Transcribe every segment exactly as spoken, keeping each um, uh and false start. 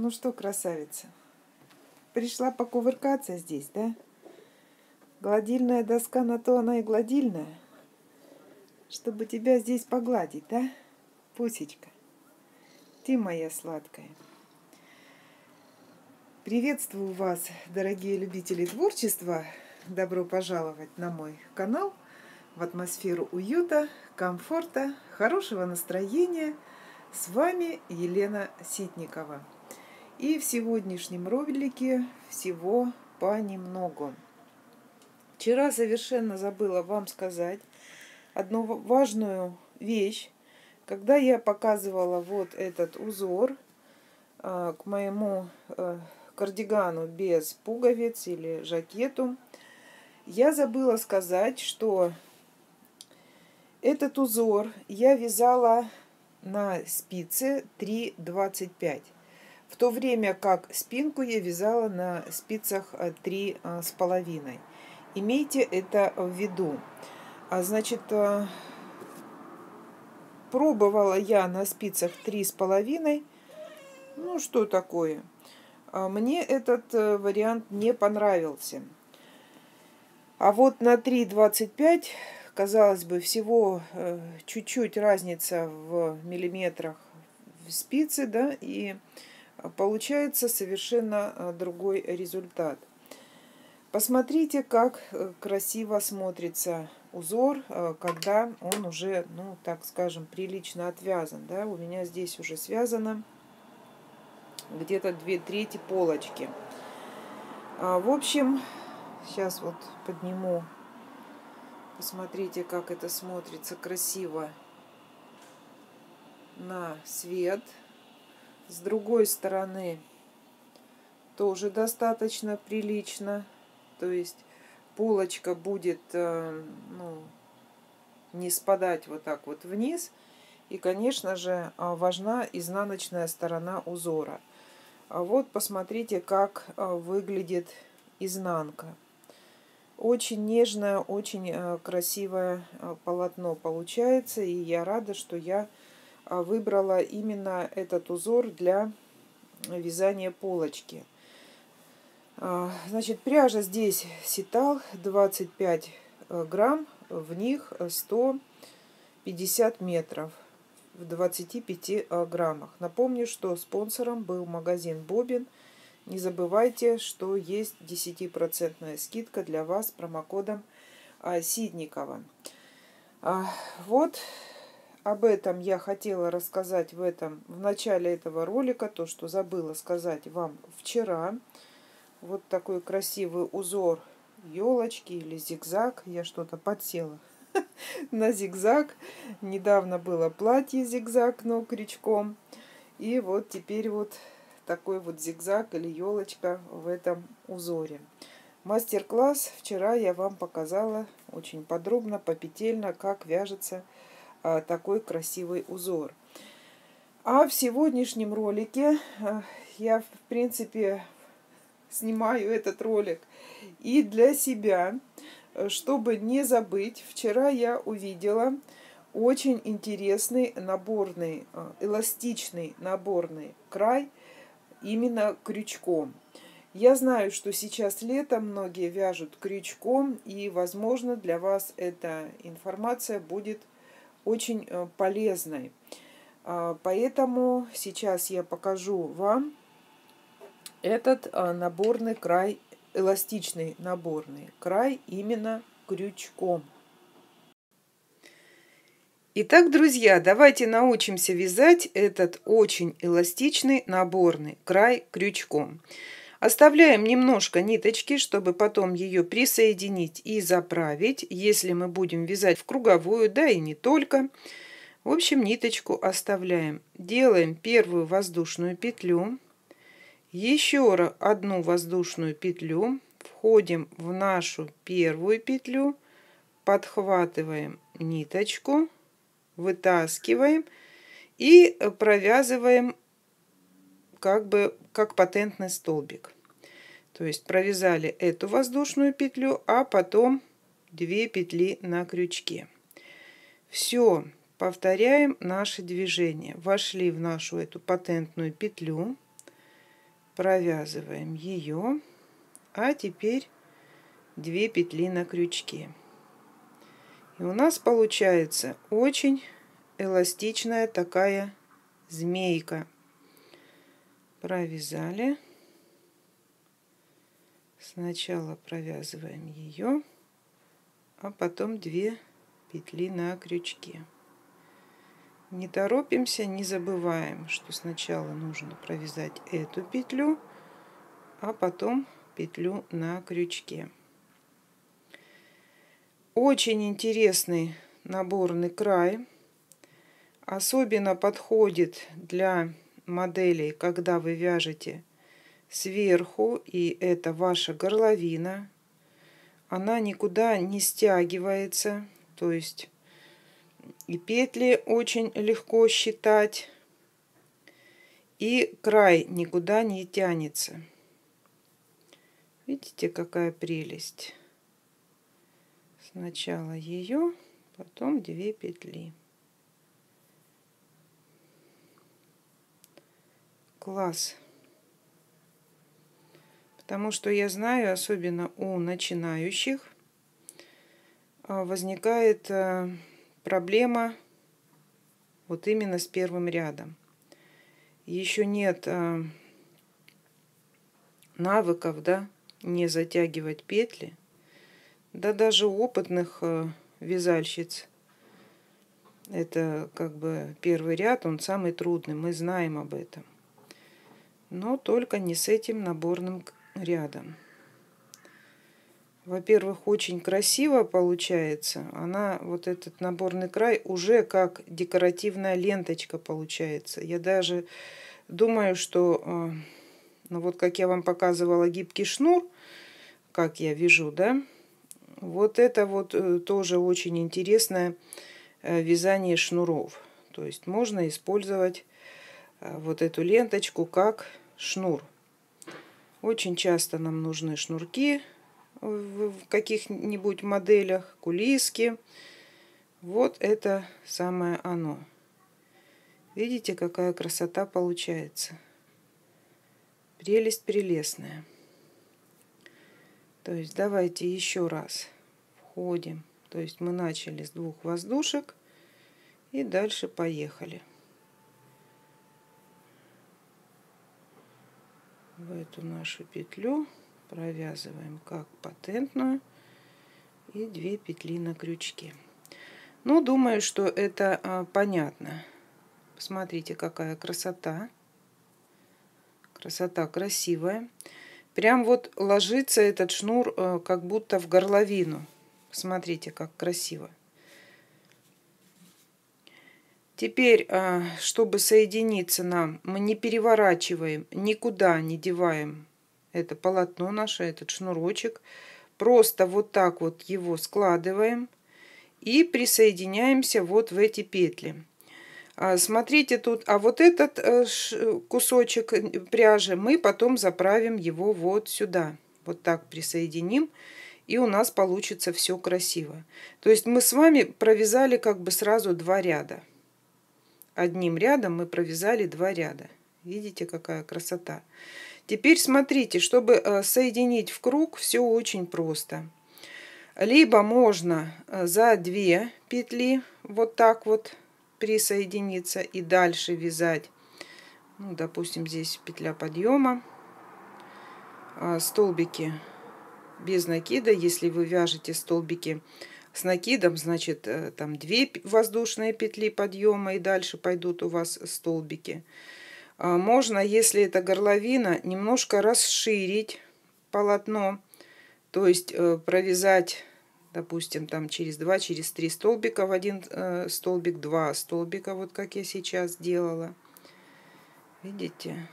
Ну что, красавица, пришла покувыркаться здесь, да? Гладильная доска, на то она и гладильная, чтобы тебя здесь погладить, да? Пусечка, ты моя сладкая. Приветствую вас, дорогие любители творчества. Добро пожаловать на мой канал в атмосферу уюта, комфорта, хорошего настроения. С вами Елена Ситникова. И в сегодняшнем ролике всего понемногу. Вчера совершенно забыла вам сказать одну важную вещь. Когда я показывала вот этот узор э, к моему э, кардигану без пуговиц или жакету, я забыла сказать, что этот узор я вязала на спице три двадцать пять. В то время как спинку я вязала на спицах три с половиной. Имейте это в виду. А значит, пробовала я на спицах три с половиной. Ну, что такое? Мне этот вариант не понравился. А вот на три двадцать пять, казалось бы, всего чуть-чуть разница в миллиметрах в спице, да, и получается совершенно другой результат. Посмотрите, как красиво смотрится узор, когда он уже, ну, так скажем, прилично отвязан. Да? У меня здесь уже связано где-то две трети полочки. А, в общем, сейчас вот подниму. Посмотрите, как это смотрится красиво на свет. С другой стороны тоже достаточно прилично. То есть полочка будет, ну, не спадать вот так вот вниз. И, конечно же, важна изнаночная сторона узора. Вот посмотрите, как выглядит изнанка. Очень нежное, очень красивое полотно получается. И я рада, что я выбрала именно этот узор для вязания полочки. Значит, пряжа здесь ситал двадцать пять грамм, в них сто пятьдесят метров в двадцати пяти граммах. Напомню, что спонсором был магазин Бобин. Не забывайте, что есть десятипроцентная скидка для вас промокодом Ситникова. Вот об этом я хотела рассказать в этом, в начале этого ролика, то, что забыла сказать вам вчера. Вот такой красивый узор елочки или зигзаг. Я что-то подсела на зигзаг. Недавно было платье зигзаг, но крючком. И вот теперь вот такой вот зигзаг или елочка в этом узоре. Мастер-класс вчера я вам показала очень подробно, попетельно, как вяжется такой красивый узор. А в сегодняшнем ролике я, в принципе, снимаю этот ролик и для себя, чтобы не забыть. Вчера я увидела очень интересный наборный, эластичный наборный край именно крючком. Я знаю, что сейчас летом многие вяжут крючком, и, возможно, для вас эта информация будет очень полезной. Поэтому сейчас я покажу вам этот наборный край, эластичный наборный край именно крючком. Итак, друзья, давайте научимся вязать этот очень эластичный наборный край крючком. Оставляем немножко ниточки, чтобы потом ее присоединить и заправить, если мы будем вязать в круговую, да и не только. В общем, ниточку оставляем. Делаем первую воздушную петлю, еще одну воздушную петлю, входим в нашу первую петлю, подхватываем ниточку, вытаскиваем и провязываем как бы как патентный столбик. То есть провязали эту воздушную петлю, а потом две петли на крючке. Все, повторяем наше движение. Вошли в нашу эту патентную петлю, провязываем ее, а теперь две петли на крючке. И у нас получается очень эластичная такая змейка. Провязали. Сначала провязываем ее, а потом две петли на крючке. Не торопимся, не забываем, что сначала нужно провязать эту петлю, а потом петлю на крючке. Очень интересный наборный край. Особенно подходит для моделей, когда вы вяжете сверху, и это ваша горловина. Она никуда не стягивается, то есть и петли очень легко считать, и край никуда не тянется. Видите, какая прелесть? Сначала ее, потом две петли. Класс! Потому что я знаю, особенно у начинающих, возникает проблема вот именно с первым рядом. Еще нет навыков, да, не затягивать петли. Да даже у опытных вязальщиц это как бы первый ряд, он самый трудный, мы знаем об этом. Но только не с этим наборным рядом. Во-первых, очень красиво получается. Она, вот этот наборный край, уже как декоративная ленточка получается. Я даже думаю, что, ну вот как я вам показывала гибкий шнур, как я вяжу, да, вот это вот тоже очень интересное вязание шнуров. То есть можно использовать вот эту ленточку как шнур. Очень часто нам нужны шнурки в каких-нибудь моделях, кулиски. Вот это самое оно. Видите, какая красота получается. Прелесть прелестная. То есть давайте еще раз входим. То есть мы начали с двух воздушек и дальше поехали. В эту нашу петлю провязываем как патентную и две петли на крючке. Ну, думаю, что это а, понятно. Посмотрите, какая красота. Красота красивая. Прям вот ложится этот шнур как будто в горловину. Смотрите, как красиво. Теперь, чтобы соединиться нам, мы не переворачиваем, никуда не деваем это полотно наше, этот шнурочек. Просто вот так вот его складываем и присоединяемся вот в эти петли. Смотрите тут, а вот этот кусочек пряжи мы потом заправим его вот сюда. Вот так присоединим, и у нас получится все красиво. То есть мы с вами провязали как бы сразу два ряда. Одним рядом мы провязали два ряда. Видите, какая красота. Теперь смотрите, чтобы соединить в круг, все очень просто. Либо можно за две петли вот так вот присоединиться и дальше вязать. Ну, допустим, здесь петля подъема, столбики без накида. Если вы вяжете столбики с накидом, значит там две воздушные петли подъема и дальше пойдут у вас столбики. Можно, если это горловина, немножко расширить полотно, то есть провязать, допустим, там через два, через три столбика в один э, столбик, два столбика, вот как я сейчас делала. Видите?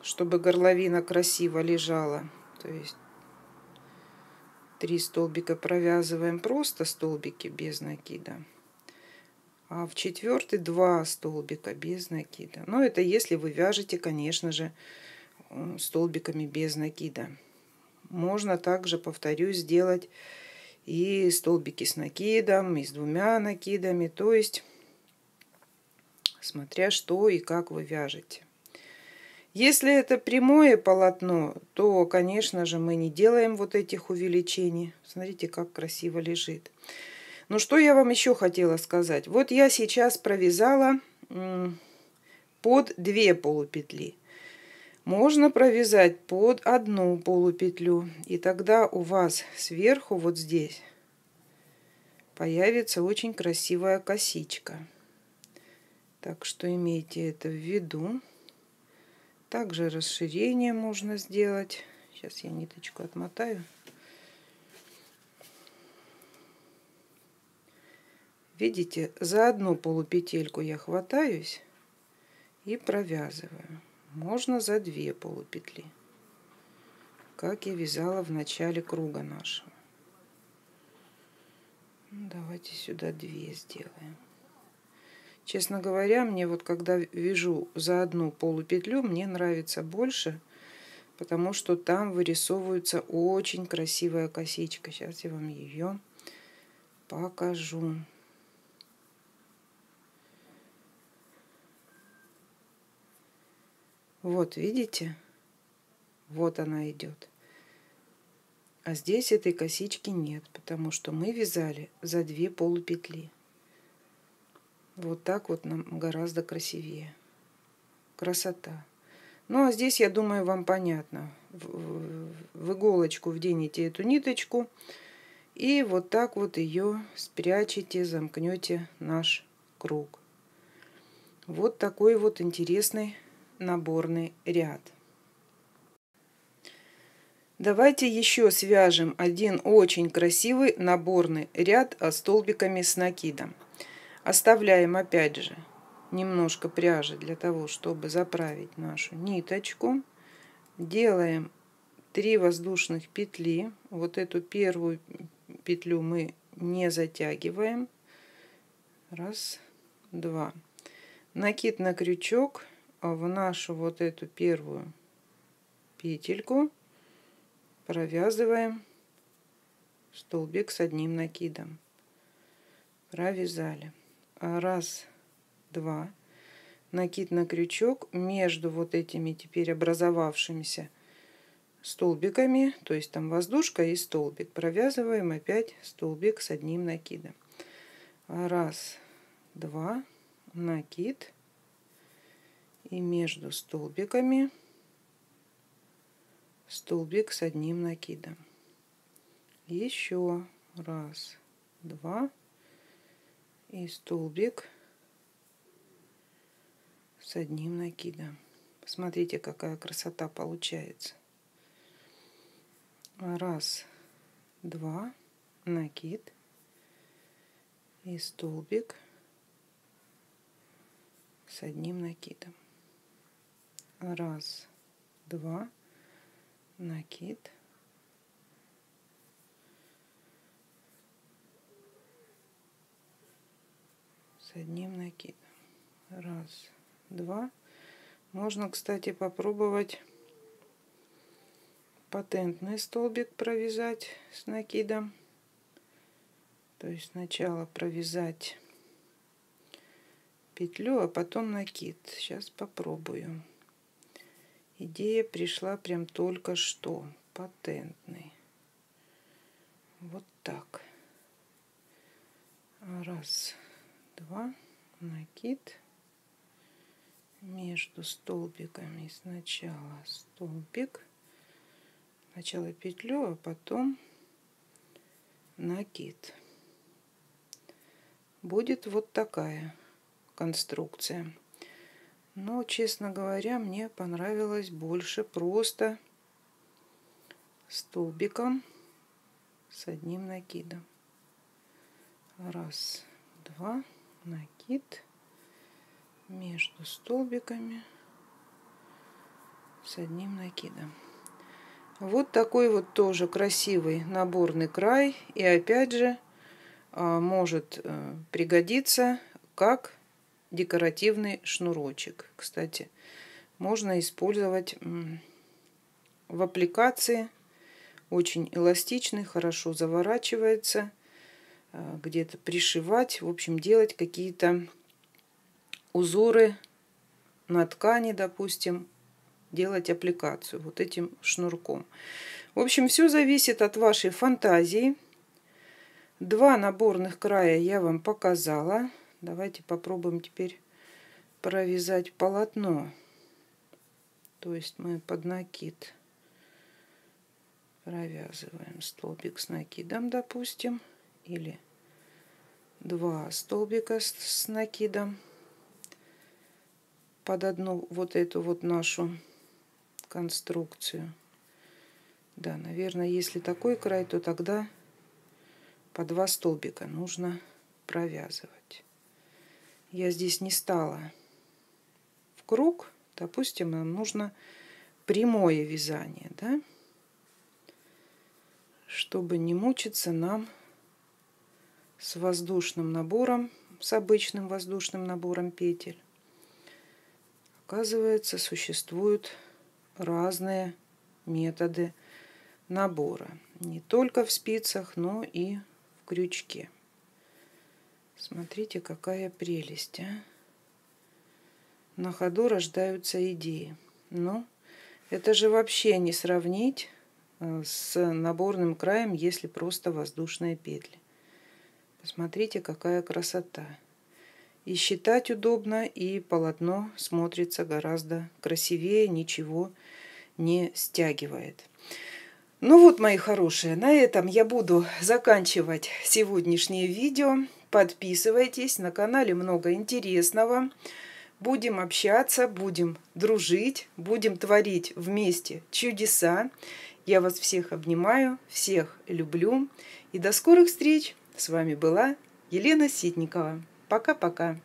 Чтобы горловина красиво лежала. То есть три столбика провязываем просто столбики без накида. А в четвертый два столбика без накида. Но это если вы вяжете, конечно же, столбиками без накида. Можно также, повторюсь, сделать и столбики с накидом, и с двумя накидами. То есть, смотря что и как вы вяжете. Если это прямое полотно, то, конечно же, мы не делаем вот этих увеличений. Смотрите, как красиво лежит. Ну, что я вам еще хотела сказать. Вот я сейчас провязала под две полупетли. Можно провязать под одну полупетлю. И тогда у вас сверху вот здесь появится очень красивая косичка. Так что имейте это в виду. Также расширение можно сделать. Сейчас я ниточку отмотаю. Видите, за одну полупетельку я хватаюсь и провязываю. Можно за две полупетли, как я вязала в начале круга нашего. Давайте сюда две сделаем. Честно говоря, мне вот когда вяжу за одну полупетлю, мне нравится больше, потому что там вырисовывается очень красивая косичка. Сейчас я вам ее покажу. Вот, видите? Вот она идет. А здесь этой косички нет, потому что мы вязали за две полупетли. Вот так вот нам гораздо красивее. Красота. Ну, а здесь, я думаю, вам понятно. В, в иголочку вденете эту ниточку и вот так вот ее спрячете, замкнете наш круг. Вот такой вот интересный наборный ряд. Давайте еще свяжем один очень красивый наборный ряд столбиками с накидом. Оставляем опять же немножко пряжи для того, чтобы заправить нашу ниточку. Делаем три воздушных петли. Вот эту первую петлю мы не затягиваем. Раз, два. Накид на крючок в нашу вот эту первую петельку провязываем столбик с одним накидом. Провязали. Раз, два, накид на крючок между вот этими теперь образовавшимися столбиками, то есть там воздушка и столбик, провязываем опять столбик с одним накидом. Раз, два, накид, и между столбиками столбик с одним накидом. Еще раз, два, и столбик с одним накидом. Смотрите, какая красота получается. Раз, два, накид и столбик с одним накидом. Раз, два, накид. Одним накидом. Раз, два. Можно, кстати, попробовать патентный столбик провязать с накидом. То есть сначала провязать петлю, а потом накид. Сейчас попробую. Идея пришла прям только что. Патентный. Вот так. Раз, два, накид, между столбиками сначала столбик, сначала петлю, а потом накид. Будет вот такая конструкция. Но, честно говоря, мне понравилось больше просто столбиком с одним накидом. Раз, два, накид между столбиками с одним накидом. Вот такой вот тоже красивый наборный край, и опять же может пригодиться как декоративный шнурочек. Кстати, можно использовать в аппликации, очень эластичный, хорошо заворачивается, где-то пришивать, в общем, делать какие-то узоры на ткани, допустим, делать аппликацию вот этим шнурком. В общем, все зависит от вашей фантазии. Два наборных края я вам показала. Давайте попробуем теперь провязать полотно. То есть мы под накид провязываем столбик с накидом, допустим, или два столбика с накидом под одну вот эту вот нашу конструкцию. Да, наверное, если такой край, то тогда по два столбика нужно провязывать. Я здесь не стала в круг. Допустим, нам нужно прямое вязание, да? Чтобы не мучиться нам с воздушным набором, с обычным воздушным набором петель. Оказывается, существуют разные методы набора. Не только в спицах, но и в крючке. Смотрите, какая прелесть, а? На ходу рождаются идеи. Но это же вообще не сравнить с наборным краем, если просто воздушные петли. Посмотрите, какая красота. И считать удобно, и полотно смотрится гораздо красивее, ничего не стягивает. Ну вот, мои хорошие, на этом я буду заканчивать сегодняшнее видео. Подписывайтесь, на канале много интересного. Будем общаться, будем дружить, будем творить вместе чудеса. Я вас всех обнимаю, всех люблю. И до скорых встреч! С вами была Елена Ситникова. Пока-пока!